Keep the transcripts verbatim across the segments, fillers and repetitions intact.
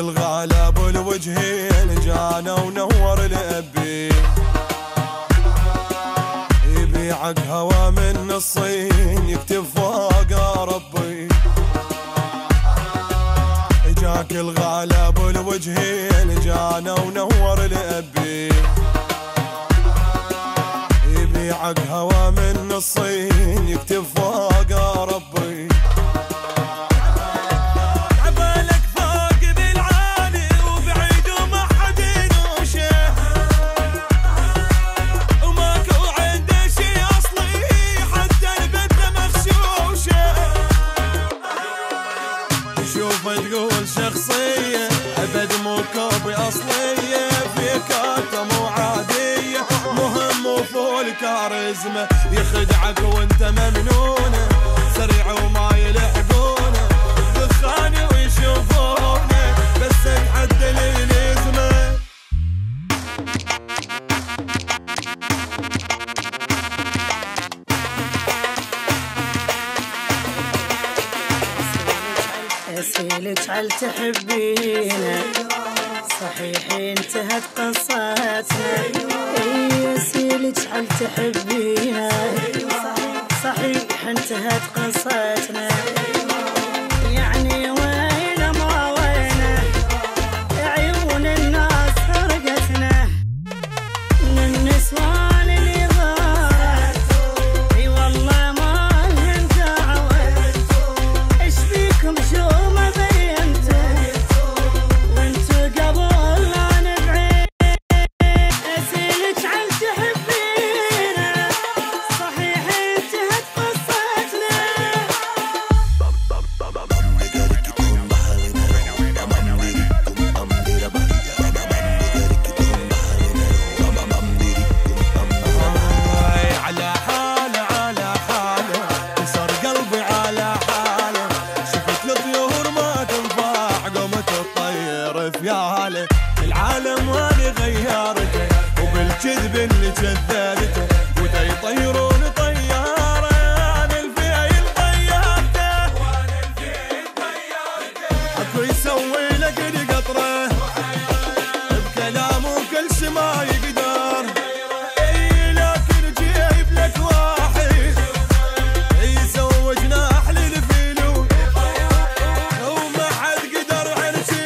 الغلا ابو الوجهين جانا ونور الابي يبيعك هوا من الصين يكتب فوقه ربي جاك الغلا ابو الوجهين جانا ونور الابي يبيعك هوا من الصين يكتب فوقه ربي شخصية أبد مو كوبي أصلية فيك أنت مو عادية مهم وفول كاريزما يخدعك وأنت ممنونة سريع وما يلحقونه دخاني ويشوفونه بس نحد الإلزمة اسألك هل تحبينا صحيح انتهت قصتنا اي اسألك هل تحبينا صحيح انتهت قصتنا يعني وين ما وينا عيون الناس حرقتنا من نسوان العالم هذي غيارته وبالكذب اللي كذبته ودا يطيرون طياره انا الفيل طيرته وانا الفيل طيرته اكو يسوي لك قطره بكلامه كل شي ما يقدر اي لكن جايب لك واحد يسوي جناح للفيلو وما حد قدر عن شي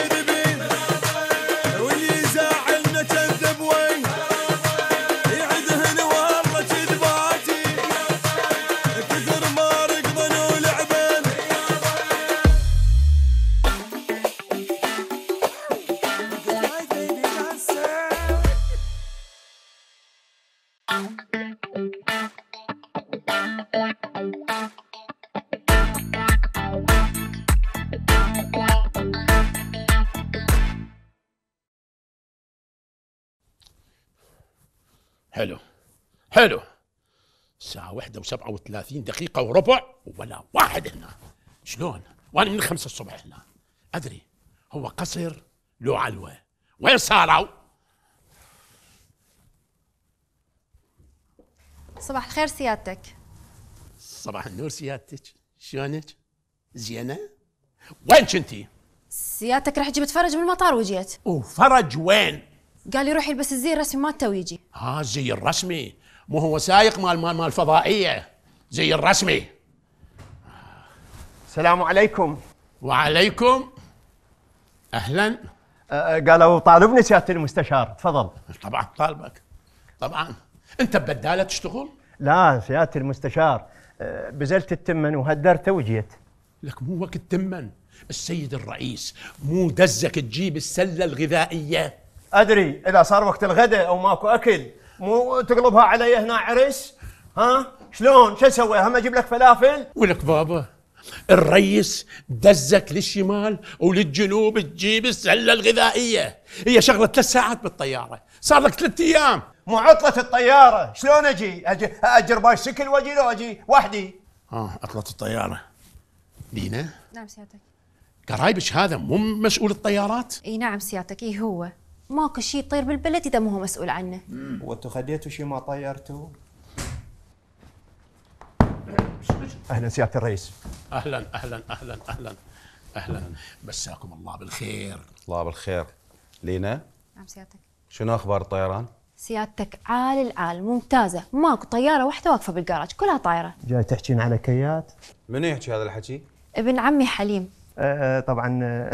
حلو حلو الساعة واحدة وسبعة وثلاثين دقيقة وربع ولا واحد هنا. شلون؟ وانا من خمسة الصبح هنا. أدري هو قصر لو علوة. وين صاروا؟ صباح الخير سيادتك. صباح النور سيادتك. شلونك؟ زينة؟ وين كنتي؟ سيادتك رح اجي بتفرج من المطار وجيت. وفرج وين؟ قال لي روحي البس الزي الرسمي مالته ويجي. ها الزي الرسمي؟ مو هو سايق مال مال مال فضائية، زي الرسمي. السلام عليكم. وعليكم. أهلا. أه قالوا طالبني سيادة المستشار، تفضل. طبعا طالبك. طبعا. أنت ببدالة تشتغل؟ لا سيادة المستشار، أه بزلت التمن وهدرته وجيت. لك مو وقت تمن، السيد الرئيس مو دزك تجيب السلة الغذائية. ادري اذا صار وقت الغداء او ماكو اكل مو تقلبها علي هنا عرس. ها شلون شو اسوي؟ هم اجيب لك فلافل؟ ولك بابا الريس دزك للشمال وللجنوب تجيب السله الغذائيه، هي شغله ثلاث ساعات بالطياره، صار لك ثلاث ايام. مو عطله الطياره، شلون اجي؟ اجي اجر باش سكل واجي لو اجي وحدي؟ اه عطله الطياره. دينا؟ نعم سيادتك. قرايبك هذا مو مسؤول الطيارات؟ اي نعم سيادتك. اي هو ماكو شيء يطير بالبلد اذا مو هو مسؤول عنه. وانتو خديتوا شيء ما طيرتوا؟ اهلا سياده الرئيس. اهلا اهلا اهلا اهلا اهلا. مساكم الله بالخير. الله بالخير. لينا. نعم سيادتك. شنو اخبار الطيران؟ سيادتك عال العال ممتازه، ماكو طياره واحده واقفه بالجراج، كلها طايره. جاي تحكين على كيات؟ منو يحكي هذا الحكي؟ ابن عمي حليم. أه طبعا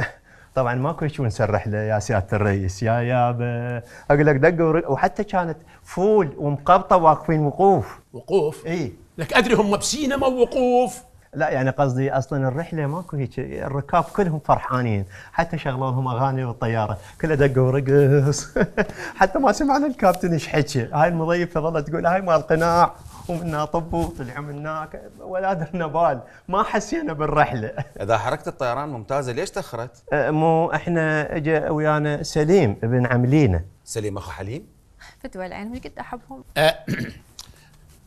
طبعا ماكو شيء نسرح له يا سياده الرئيس، يا يابا اقول لك دقه، وحتى كانت فول ومقبطه واقفين وقوف. وقوف؟ اي. لك ادري هم بسينما مو وقوف. لا يعني قصدي اصلا الرحله ماكو هيك، الركاب كلهم فرحانين، حتى شغلوا لهم اغاني والطياره كلها دقه ورقص. حتى ما سمعنا الكابتن ايش حكي، هاي المضيفه ظلت تقول هاي مال قناع ومنا طب وطلع منا ولا درنا بال، ما حسينا بالرحله. اذا حركه الطيران ممتازه ليش تاخرت؟ مو احنا اجى ويانا سليم ابن عملينا. سليم اخو حليم؟ فتوى العين من قد احبهم.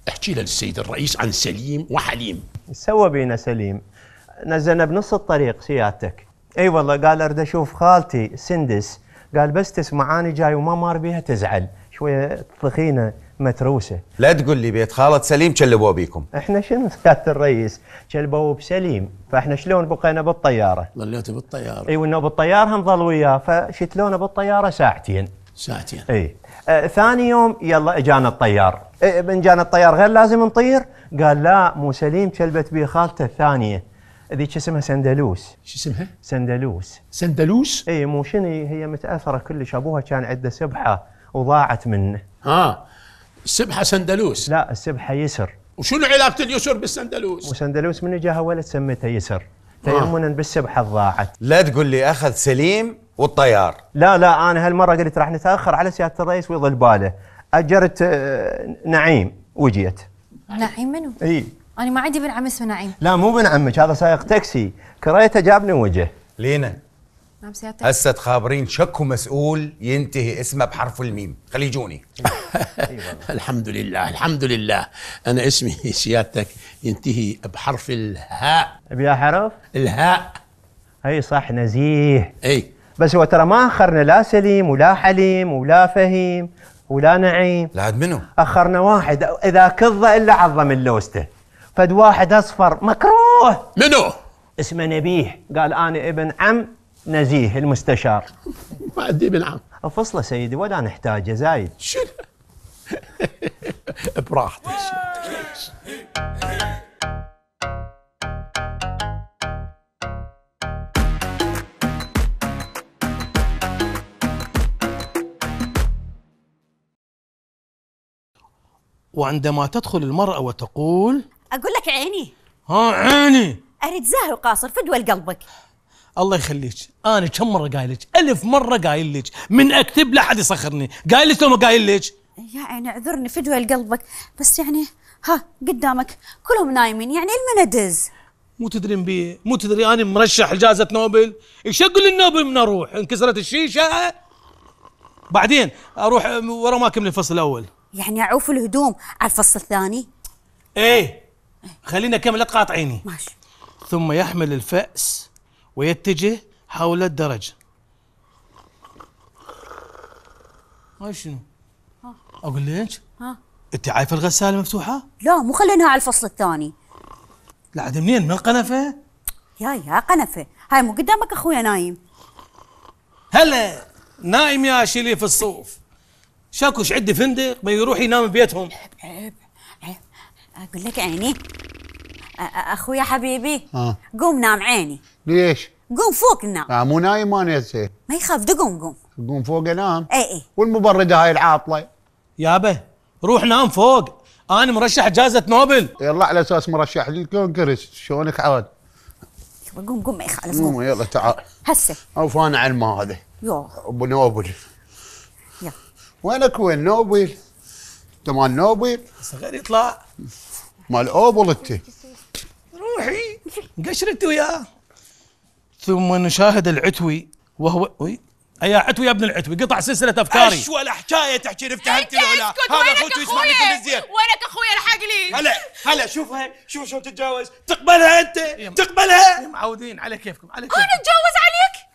احكي للسيد الرئيس عن سليم وحليم. سوى بينا سليم، نزلنا بنص الطريق سيادتك. اي والله قال ارد اشوف خالتي سندس، قال بس تسمعاني جاي وما مار بيها تزعل، شويه ثخينه متروسه. لا تقول لي بيت خالة سليم شلبوا بيكم. احنا شنو سياده الرئيس؟ شلبوا بسليم، فاحنا شلون بقينا بالطياره؟ ظليتوا بالطياره. اي وانه بالطياره نظل وياه، فشتلونا بالطياره ساعتين. ساعتين. اي. آه ثاني يوم يلا اجانا الطيار، آه من جانا الطيار غير لازم نطير؟ قال لا مو سليم شلبت بيه خالته الثانيه ذيك اسمها سندلوس. شو اسمها؟ سندلوس. سندلوس؟ اي مو شنو هي متاثره كلش، ابوها كان عنده سبحه وضاعت منه. ها السبحه سندلوس؟ لا السبحه يسر. وشنو علاقه اليسر بالسندلوس؟ وسندلوس من اجاها ولد سميته يسر، تيمنا بالسبحه ضاعت. لا تقول لي اخذ سليم والطيار. لا لا انا هالمره قلت راح نتاخر على سياده الرئيس ويضل باله، اجرت نعيم وجيت. نعيم منو؟ اي انا ما عندي بن عم اسمه نعيم. لا مو بن عمك، هذا سايق تاكسي، كريته جابني وجه. لينا. نعم سيادتك. هسه تخابرين شكو مسؤول ينتهي اسمه بحرف الميم، خليجوني. الحمد لله الحمد لله، انا اسمي سيادتك ينتهي بحرف الهاء. بيا حرف؟ الهاء. اي صح نزيه. اي. بس هو ترى ما اخرنا لا سليم ولا حليم ولا فهيم ولا نعيم. لا عاد منو؟ اخرنا واحد اذا كظه الا عظه من لوسته، فد واحد اصفر مكروه. منو؟ اسمه نبيه، قال انا ابن عم نزيه المستشار. ما عندي ابن عم. فصله سيدي ولا نحتاجه زايد. شنو؟ براحتك. وعندما تدخل المرأة وتقول أقول لك عيني. ها عيني. أريد زاهي وقاصر فدوى لقلبك. الله يخليك، أنا كم مرة قايل لك؟ ألف مرة قايل لك، من أكتب لا حد يسخرني، قايل لك لو ما قايل لك؟ يا عيني اعذرني فدوى لقلبك، بس يعني ها قدامك كلهم نايمين، يعني المندز. مو تدرين بيه، مو تدري أنا مرشح لجائزة نوبل، ايش أقول النوبل من أروح؟ انكسرت الشيشة، بعدين أروح ورا ما أكمل الفصل الأول. يعني اعوف الهدوم على الفصل الثاني؟ ايه خلينا اكمل لا تقاطعيني. ماشي. ثم يحمل الفأس ويتجه حول الدرج. هاي شنو؟ ها اقول لك؟ ها انت عايفه الغساله مفتوحه؟ لا مو خليناها على الفصل الثاني. لا عاد منين؟ من القنفه؟ يا يا قنفه، هاي مو قدامك اخويا نايم. هلا نايم يا شيلي في الصوف. شاكوش عندي فندق ما يروح ينام ببيتهم. عيب عيب اقول لك عيني اخويا حبيبي. آه. قوم نام عيني. ليش؟ قوم فوق نام. آه مو نايم انا هسه. ما يخاف دقوم قوم. قوم فوق نام. اي اي. والمبرده هاي العاطله. يابا روح نام فوق، انا مرشح جائزه نوبل. يلا على اساس مرشح للكونغرس، شلونك عاد؟ يلا قوم قوم ما يخالف. قوم يلا تعال. هسه. اوف انا على الماء هذا. يوه. ابو نوبل. وينك وين نوبل؟ انت مال نوبل؟ صغير يطلع مال اوبل انت. روحي قشرت وياه. ثم نشاهد العتوي وهو وي يا عتوي يا ابن العتوي قطع سلسله افكاري. ايش ولا حكايه تحكي افتهمت العلا. هذا اخوك يسمع لك بالزين. وينك اخوي الحق لي. هلا هلا شوفها شوف شلون تتجاوز. تقبلها انت تقبلها. معودين على كيفكم على كيفكم. انا اتجوز عليك؟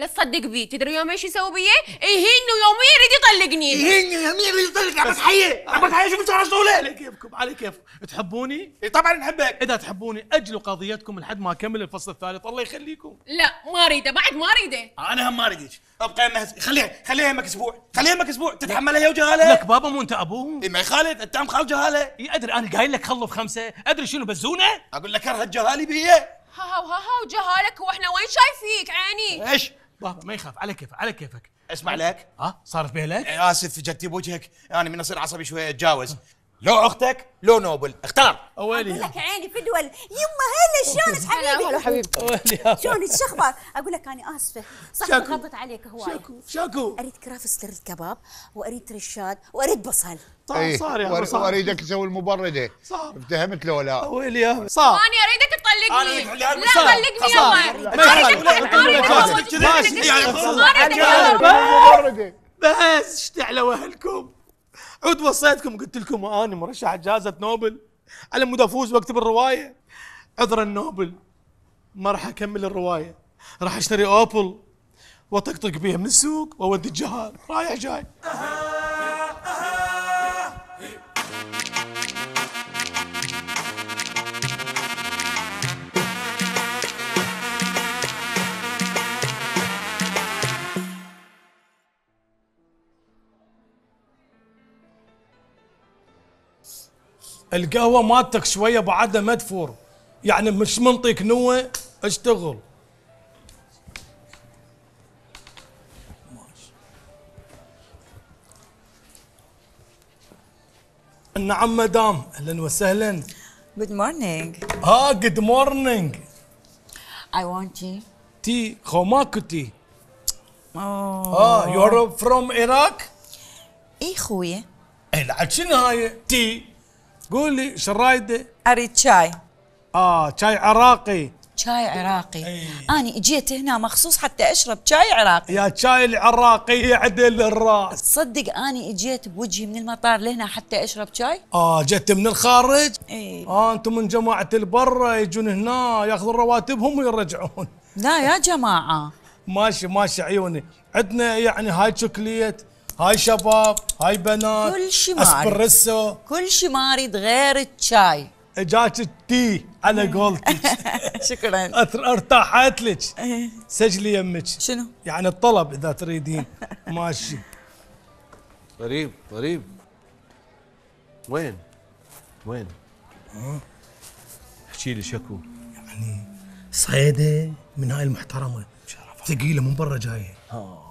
لا تصدق بيه. تدري يوم ايش يسوي بيه؟ يهينه يوميا يريد يطلقني. يهينه يوميا يريد يطلقك يا عبد الحي. عبد الحي شوف ايش راسه. على كيفكم على كيف. تحبوني؟ اي طبعا نحبك. اذا تحبوني اجلوا قضيتكم لحد ما اكمل الفصل الثالث الله يخليكم. لا ما اريده بعد ما اريده. انا هم ما اريدك. ابقى خليها خليها يمك اسبوع. خليها يمك اسبوع تتحملها يا جهاله. لك بابا مو انت ابوهم. اي ما يخالف انت عم خال جهاله. اي ادري انا قايل لك خلوا بخمسه. ادري شنو بزونه؟ اقول لك كره الجهالي بيه. هاو هاو جهالك واحنا وين شايفيك عيني؟ ايش؟ بابا ما يخاف على كيفك على كيفك. اسمع لك ها صار في بالك؟ اسف جتي بوجهك انا من اصير عصبي شويه اتجاوز. لو اختك لو نوبل اختار. اولي اقول لك عيني فدول يما هلا شلونك حبيبي؟ هلا حبيبي اولي شلونك شو اخبارك؟ اقول لك انا اسفه صح غلطت عليك هواي. شكو شكو اريد كراف سلر الكباب واريد رشاد واريد بصل. صار صار يا صار واريدك تسوي المبرده. افتهمت لو لا؟ ويلي صار انا اريدك تطلقني. لا طلقني يلا ما اريدك بس اشتعلوا اهلكم. عود وصيتكم قلت لكم اني مرشح جائزه نوبل على مود افوز واكتب الروايه. عذرا نوبل ما راح اكمل الروايه. راح اشتري اوبل واطقطق بيها من السوق واودي الجهال رايح جاي. القهوة مالتك شوية بعدها مدفور يعني مش منطيك نوة اشتغل. ماشي. نعم مدام اهلا وسهلا. Good morning. اه good morning. I want tea. تي خو ماكو تي. اه you're from Iraq؟ اي خويا. اي لعد شنو هاي تي؟ قول لي شو رايده؟ اريد شاي. اه شاي عراقي. شاي عراقي. ايه. انا اجيت هنا مخصوص حتى اشرب شاي عراقي. يا شاي العراقي يعدل الراس. تصدق اني اجيت بوجهي من المطار لهنا حتى اشرب شاي؟ اه جت من الخارج؟ اي اه انتم من جماعه البرة يجون هنا ياخذون رواتبهم ويرجعون. لا يا جماعه. ماشي ماشي عيوني، عندنا يعني هاي شوكليت هاي شباب، هاي بنات، كل شي ما اسبريسو، كل شي ما اريد غير الشاي. اجاك التي على قولتك. شكرا. ارتاحت لك. سجلي يمك. شنو؟ يعني الطلب اذا تريدين. ماشي. غريب غريب. وين؟ وين؟ احكي لي شكو. يعني صيده من هاي المحترمه. ثقيله من برا جايه.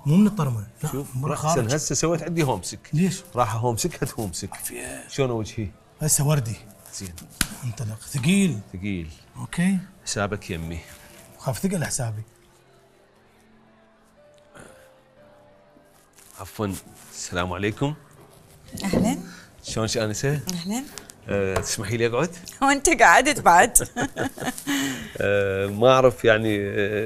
مو من الطرمه لا شوف من برا خارج. هسه سويت عندي هومسك. ليش؟ راح هومسك هات هومسك. عافيه. شلون وجهي؟ هسه وردي. زين. انطلق ثقيل. ثقيل. اوكي. حسابك يمي. خاف ثقل حسابي. عفوا السلام عليكم. اهلا. شلون شانسه؟ اهلا. أه تسمحي لي اقعد؟ وانت قعدت بعد. أه ما اعرف يعني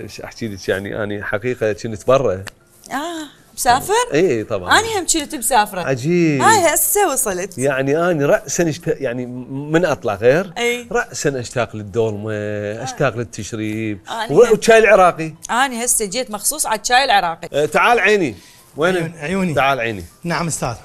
ايش احكي لك يعني انا حقيقه كنت برا. اه مسافر؟ اي طبعا. انا هم كنت مسافره. عجيب. هاي هسه وصلت. يعني انا راسا يعني من اطلع غير أي. راسا اشتاق للدولمه، آه. اشتاق للتشريب والشاي العراقي. انا هسه جيت مخصوص على الشاي العراقي. أه تعال عيني. وين عيون. عيوني تعال عيني. نعم استاذ.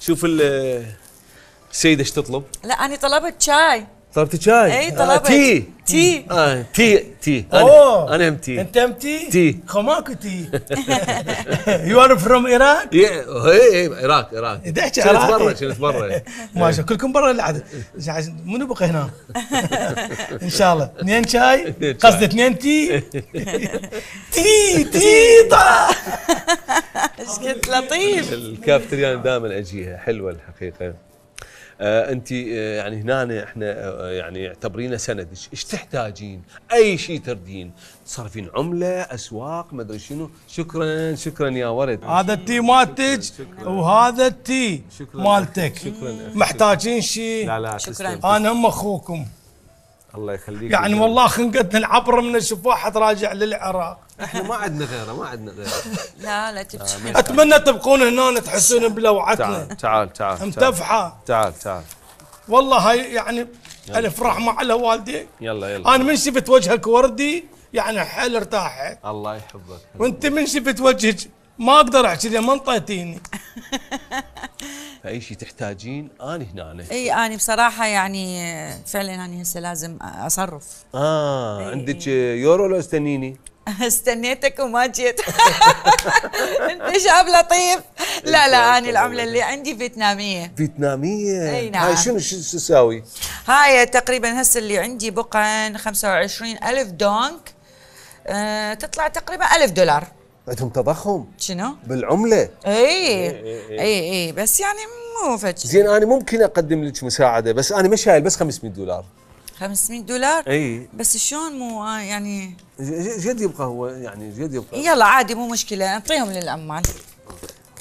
شوف السيده ايش تطلب؟ لا انا طلبت شاي. طلبت شاي؟ اي طلبت. آه تي تي آه تي تي. أوه. انا هم تي. انت هم تي؟ تي خو ماكو تي. يو ار فروم ايراق؟ اي عراق عراق. تحكي عراقي؟ كنت برا كنت برا. ما شاء الله كلكم برا العدد. منو بقى هنا؟ ان شاء الله اثنين شاي قصدي اثنين تي. تي تي طا. ايش كنت لطيف. الكافتريان دائما اجيها حلوه الحقيقه. آه انت آه يعني هنا احنا آه يعني اعتبرينا سندك، ايش تحتاجين؟ اي شيء تردين، تصرفين عمله، اسواق، ما ادري شنو، شكرا شكرا يا ورد. هذا التي مالتك وهذا التي مالتك. شكرا. محتاجين شيء؟ لا لا شكرا. انا هم اخوكم. الله يخليك. يعني والله خنقتنا العبره من نشوف واحد راجع للعراق. احنا ما عندنا غيره ما عندنا غيره. لا لا تبكي. اتمنى تبقون هنا تحسون بلوعتنا. تعال تعال تعال. متفحه. تعال تعال. والله هاي يعني الافراح مع على والدي. يلا يلا. انا من شفت وجهك وردي يعني حل ارتاحك. الله يحبك. وانت من شفت وجهك ما اقدر احكي لي ما انطيتيني. فاي شيء تحتاجين انا هنا. اي انا بصراحه يعني فعلا انا هسه لازم اصرف. اه إيه. عندك يورو لو استنيني؟ استنيتك وما جيت. انت شاب لطيف. لا لا انا العمله اللي عندي فيتناميه. فيتناميه؟ اي نعم. هاي شنو شو تساوي؟ هاي تقريبا هسه اللي عندي بقى خمسة وعشرين ألف دونك. أه تطلع تقريبا ألف دولار. عندهم تضخم شنو؟ بالعمله. اي اي اي بس يعني مو فد شيء. زين انا ممكن اقدم لك مساعده بس انا مش شايل بس خمسمية دولار. خمسمية دولار؟ اي بس شلون مو يعني جد يبقى هو يعني جد يبقى. يلا عادي مو مشكله اعطيهم للعمال.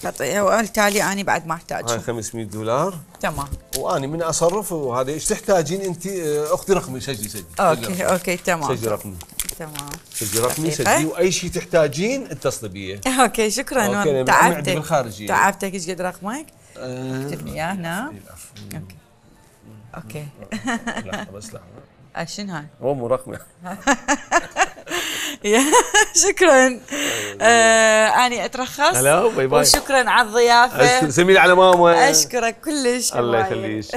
وبالتالي انا بعد ما احتاج. هاي خمسمية دولار. تمام. واني من اصرف وهذا ايش تحتاجين انت اخذي رقمي سجلي سجلي. اوكي اوكي تمام. سجلي رقمي. تمام. سجلي رقمي سجلي واي شيء تحتاجين اتصلي بي. اوكي شكرا والله تعبتك. بالخارجيه. تعبتك ايش قد رقمك؟ اكتب لي اياه هنا. اوكي. اوكي. لحظه بس لحظه. شنو هاي؟ هو مو رقمي. شكرا. آه، أنا أترخص. هلا باي باي. وشكرا على الضيافة. سميلي على ماما. أشكرك كلش. الله يخليك.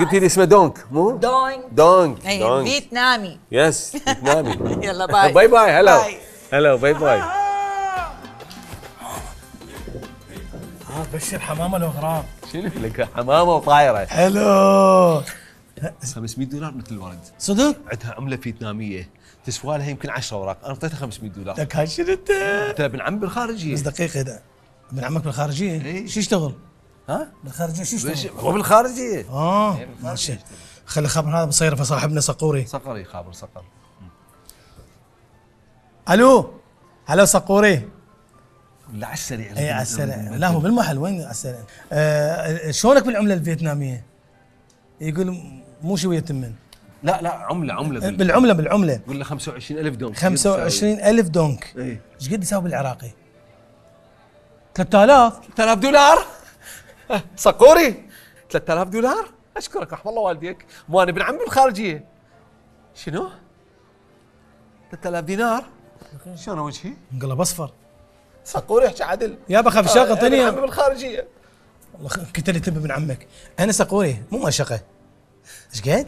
قلتي لي اسمه دونك مو؟ دونك. دونك. دونك. فيتنامي. يس فيتنامي. يلا باي. باي باي هلا. هلا باي باي. ها بشر حمامة الغراب. شنو لك حمامة وطايرة. حلو. خمسمية دولار مثل الورد. صدق؟ عندها عملة فيتنامية. تسوى لها يمكن عشرة اوراق، انا اعطيتها خمسمية دولار. لك هاي شنو انت؟ انت ابن عمي بالخارجيه. بس دقيقه ده. ابن عمك بالخارجيه؟ اي شو يشتغل؟ ها؟ بالخارجيه شو يشتغل؟ هو بالخارجيه. اه ماشي. خلي خبر هذا مصيرفه صاحبنا صقوري. صقري خابر صقر. الو الو صقوري. لا على السريع. اي على السريع، لا هو بالمحل وين على السريع؟ آه شلونك بالعمله الفيتناميه؟ يقول مو شويه تمن. لا لا عمله عمله بالعمله بالعمله, بالعملة. قول له خمسة وعشرين ألف دونك. خمسة وعشرين ألف دونك ايش قد يساوي بالعراقي؟ ثلاثة آلاف. ثلاثة آلاف دولار صقوري. ثلاثة آلاف دولار اشكرك رحم الله والديك. مو انا ابن عمي بالخارجيه. شنو؟ ثلاثة آلاف دينار شلون وجهي؟ انقلب اصفر. صقوري احكي عدل يا بخاف شاقه ثانيه. ابن عمي بالخارجيه والله كنت اللي تبي ابن عمك. انا صقوري مو ما شقه. ايش قد؟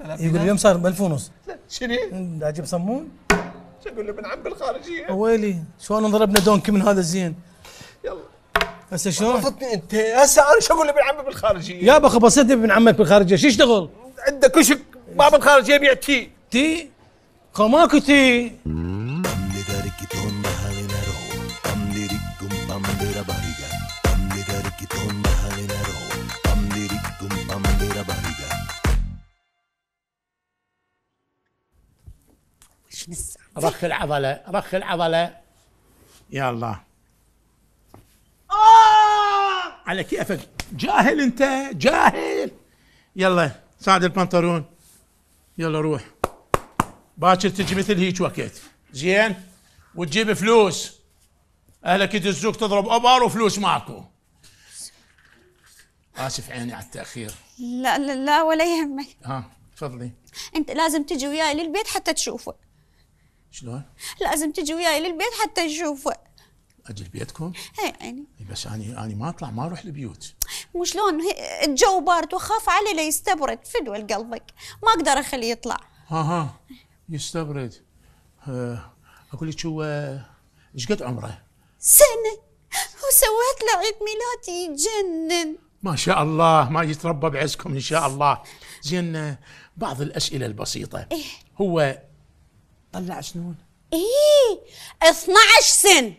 يقول اليوم صار بألف ونص. شنو؟ اجيب صمون؟ شو اقول له ابن عم بالخارجيه؟ ويلي شلون ضربنا دونك من هذا الزين؟ يلا هسه شلون؟ خبطتني انت هسه انا شو اقول له ابن عمي بالخارجيه؟ يابا خبصتني ابن عمك بالخارجيه شو يشتغل؟ عنده كشك باب الخارجيه يبيع تي. تي؟ خو ماكو تي. رخ العضله رخ العضله يلا. آه على كيفك جاهل انت جاهل. يلا صعد البنطلون يلا روح باكر تجي مثل هيك وقت زين وتجيب فلوس اهلك يدزوك تضرب ابار وفلوس ماكو. اسف عيني على التاخير. لا لا لا ولا يهمك. ها تفضلي. انت لازم تجي وياي للبيت حتى تشوفه. شلون؟ لازم تجي وياي للبيت حتى نشوفه. اجل بيتكم؟ اي عيني. بس اني اني ما اطلع ما اروح البيوت. مو شلون الجو بارد واخاف علي لا يستبرد. فدوى قلبك ما اقدر اخليه يطلع. ها ها يستبرد. اقول لك هو ايش قد عمره؟ سنه وسويت له عيد ميلادي يجنن. ما شاء الله ما يتربى بعزكم ان شاء الله. زين بعض الاسئله البسيطه. إيه؟ هو طلع سنون؟ ايه اثنعش سنة.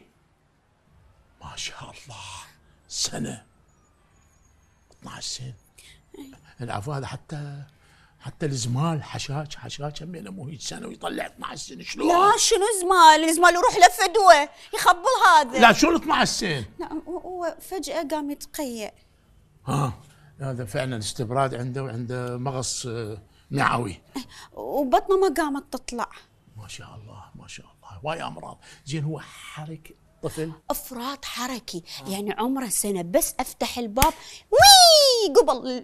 ما شاء الله سنة اثنعش سنة. العفو هذا حتى حتى الزمال حشاش حشاش همينه مو هيك سنة ويطلع اثنعش سنة شلون؟ لا شنو زمال؟ الزمال يروح لفدوة يخبل هذا. لا شلون اثنعش سنة؟ نعم هو فجأة قام يتقيأ. ها هذا فعلا استبراد عنده وعنده مغص معوي. وبطنه ما قامت تطلع. ما شاء الله ما شاء الله واي امراض. زين هو حركي طفل افراط حركي. آه. يعني عمره سنه بس افتح الباب وي قبل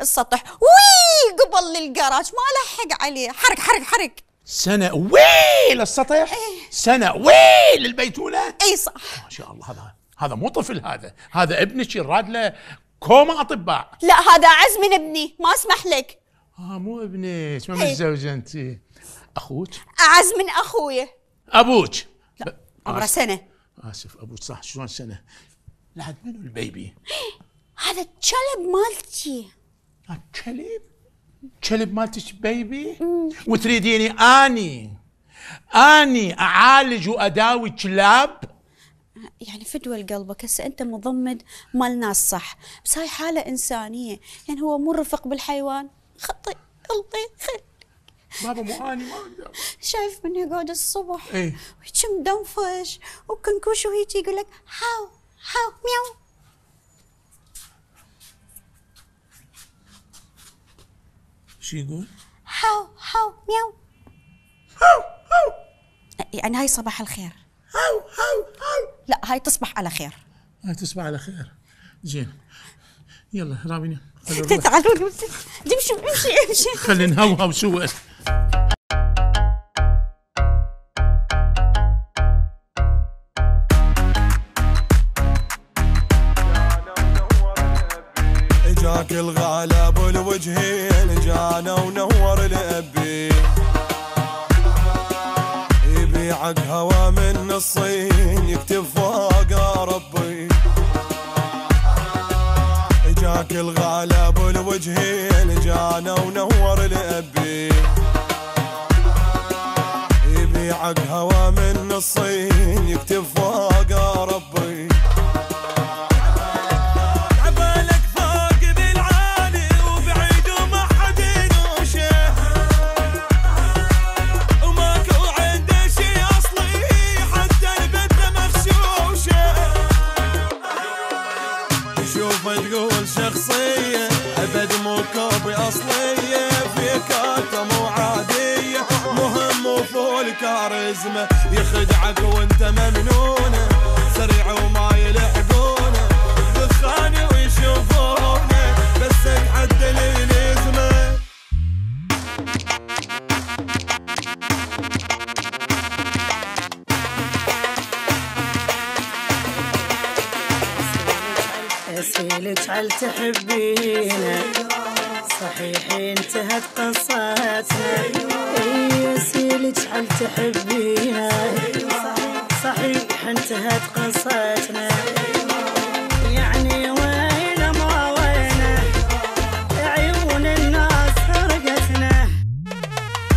السطح وي قبل للجراج ما الحق عليه. حرك حرك حرك سنة ويل السطح، سنة ويل البيتونة. اي صح ما شاء الله. هذا هذا مو طفل، هذا هذا ابنك الراد له كوما اطباء. لا هذا عز من ابني، ما اسمح لك. اه مو ابنك، ما متزوجة انت. اخوك؟ اعز من اخويا. ابوك؟ لا عمره سنة. اسف ابوك صح، شلون سنة؟ لحد منو البيبي؟ هذا الكلب مالتي. الكلب؟ كلب مالتك بيبي؟ وتريديني اني اني اعالج واداوي كلاب؟ يعني فدوى لقلبك، هسه انت مضمد مال ناس صح، بس هاي حاله انسانيه، يعني هو مو رفق بالحيوان، خطي غلطي خل بابا مو اني ما اقدر. شايف من يقعد الصبح ايه وهيجي مدنفش وكنكوش وهيجي يقول لك هاو هاو مياو. شو يقول؟ هاو هاو مياو. هاو هاو يعني هاي صباح الخير. هاو هاو هاو لا هاي تصبح على خير. هاي تصبح على خير. زين يلا رامي تعالوا امشي امشي امشي خلينا نهوهو شو اجاك الغالي ابو الوجهين جانا ونور لابي يبيعك هوا من الصين يكتب فوقه ربي اجاك الغالي ابو الوجهين جانا ونور لابي يبيعك هوا من الصين يكتب فوقه ربي كاريزما يخدعك وانت ممنونه سريع وما يلحقونه بالثاني ويشوفونه بس اتحدى الالزمه اسئلك عل تحبينه صحيح انتهت قصتنا اسألك هل تحبينا صحيح انتهت قصتنا يعني وين ما وينا عيون الناس فرقتنا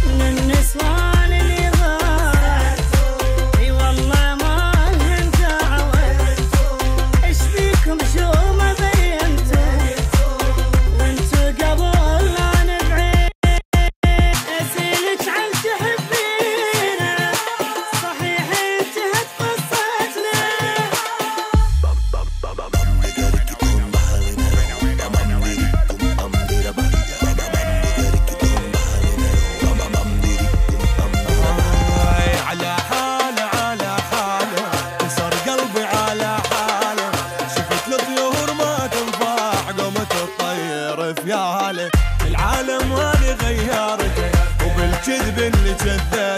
من النسوان اللي ضاعت اي والله ما لهم دعوة ايش بيكم شو ما بينتم وانتو قبل لا نبعد اسألك هل تحبينا العالم هذي غيارته وبالكذب اللي كذب